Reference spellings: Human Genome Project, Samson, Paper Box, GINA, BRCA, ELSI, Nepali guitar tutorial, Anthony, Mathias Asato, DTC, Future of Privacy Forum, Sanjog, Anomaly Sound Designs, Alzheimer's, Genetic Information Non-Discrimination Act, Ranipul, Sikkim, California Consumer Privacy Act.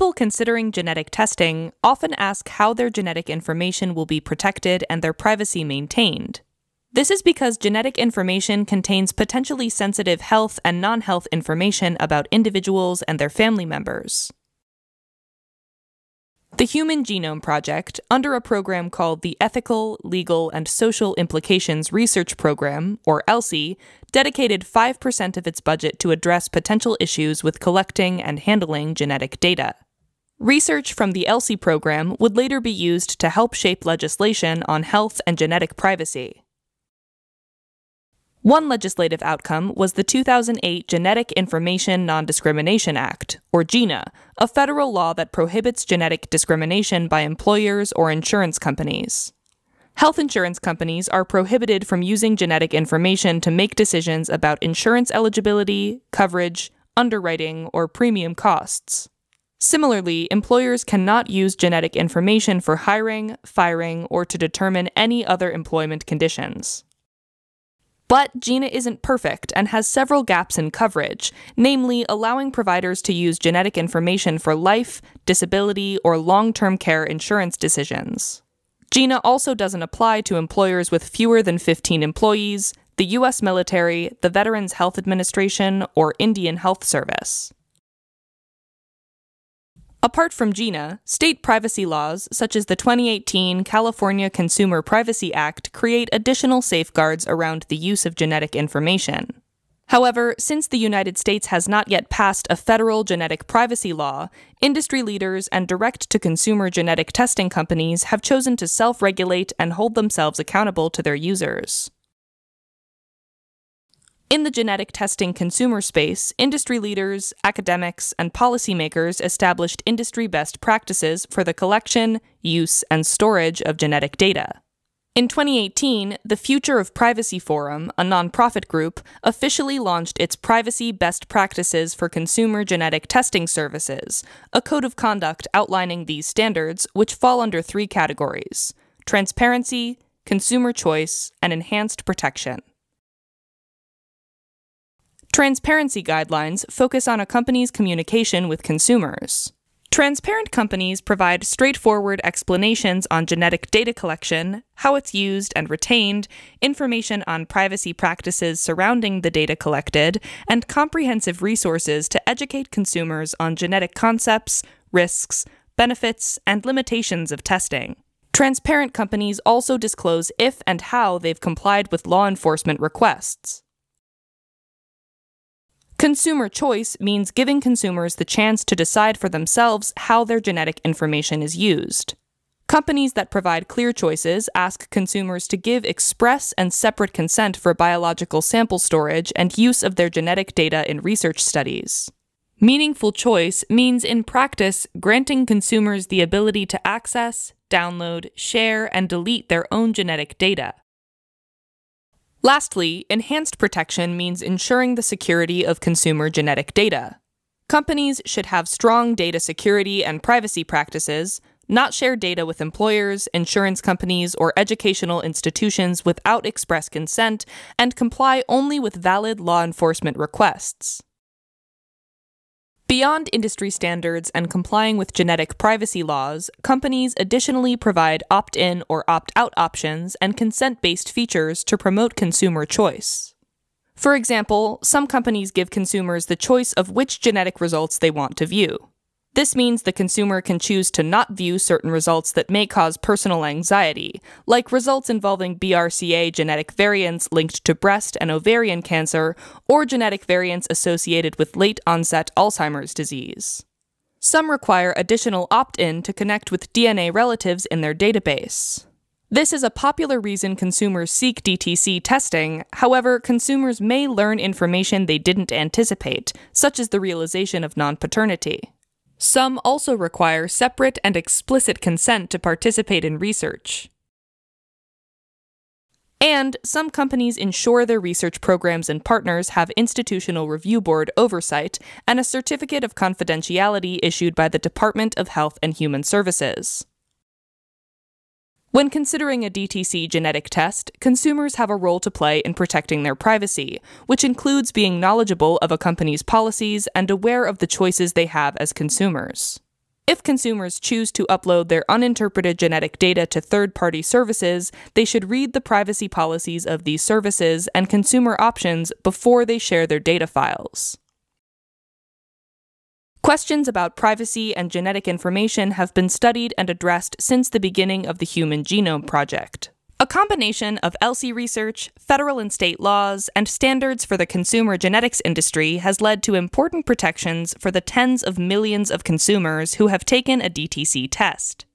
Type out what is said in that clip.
People considering genetic testing often ask how their genetic information will be protected and their privacy maintained. This is because genetic information contains potentially sensitive health and non-health information about individuals and their family members. The Human Genome Project, under a program called the Ethical, Legal, and Social Implications Research Program, or ELSI, dedicated 5% of its budget to address potential issues with collecting and handling genetic data. Research from the ELSI program would later be used to help shape legislation on health and genetic privacy. One legislative outcome was the 2008 Genetic Information Non-Discrimination Act, or GINA, a federal law that prohibits genetic discrimination by employers or insurance companies. Health insurance companies are prohibited from using genetic information to make decisions about insurance eligibility, coverage, underwriting, or premium costs. Similarly, employers cannot use genetic information for hiring, firing, or to determine any other employment conditions. But GINA isn't perfect and has several gaps in coverage, namely allowing providers to use genetic information for life, disability, or long-term care insurance decisions. GINA also doesn't apply to employers with fewer than 15 employees, the U.S. military, the Veterans Health Administration, or Indian Health Service. Apart from GINA, state privacy laws, such as the 2018 California Consumer Privacy Act, create additional safeguards around the use of genetic information. However, since the United States has not yet passed a federal genetic privacy law, industry leaders and direct-to-consumer genetic testing companies have chosen to self-regulate and hold themselves accountable to their users. In the genetic testing consumer space, industry leaders, academics, and policymakers established industry best practices for the collection, use, and storage of genetic data. In 2018, the Future of Privacy Forum, a nonprofit group, officially launched its Privacy Best Practices for Consumer Genetic Testing Services, a code of conduct outlining these standards, which fall under three categories: transparency, consumer choice, and enhanced protection. Transparency guidelines focus on a company's communication with consumers. Transparent companies provide straightforward explanations on genetic data collection, how it's used and retained, information on privacy practices surrounding the data collected, and comprehensive resources to educate consumers on genetic concepts, risks, benefits, and limitations of testing. Transparent companies also disclose if and how they've complied with law enforcement requests. Consumer choice means giving consumers the chance to decide for themselves how their genetic information is used. Companies that provide clear choices ask consumers to give express and separate consent for biological sample storage and use of their genetic data in research studies. Meaningful choice means, in practice, granting consumers the ability to access, download, share, and delete their own genetic data. Lastly, enhanced protection means ensuring the security of consumer genetic data. Companies should have strong data security and privacy practices, not share data with employers, insurance companies, or educational institutions without express consent, and comply only with valid law enforcement requests. Beyond industry standards and complying with genetic privacy laws, companies additionally provide opt-in or opt-out options and consent-based features to promote consumer choice. For example, some companies give consumers the choice of which genetic results they want to view. This means the consumer can choose to not view certain results that may cause personal anxiety, like results involving BRCA genetic variants linked to breast and ovarian cancer, or genetic variants associated with late-onset Alzheimer's disease. Some require additional opt-in to connect with DNA relatives in their database. This is a popular reason consumers seek DTC testing. However, consumers may learn information they didn't anticipate, such as the realization of non-paternity. Some also require separate and explicit consent to participate in research. And some companies ensure their research programs and partners have institutional review board oversight and a certificate of confidentiality issued by the Department of Health and Human Services. When considering a DTC genetic test, consumers have a role to play in protecting their privacy, which includes being knowledgeable of a company's policies and aware of the choices they have as consumers. If consumers choose to upload their uninterpreted genetic data to third-party services, they should read the privacy policies of these services and consumer options before they share their data files. Questions about privacy and genetic information have been studied and addressed since the beginning of the Human Genome Project. A combination of ELSI research, federal and state laws, and standards for the consumer genetics industry has led to important protections for the tens of millions of consumers who have taken a DTC test.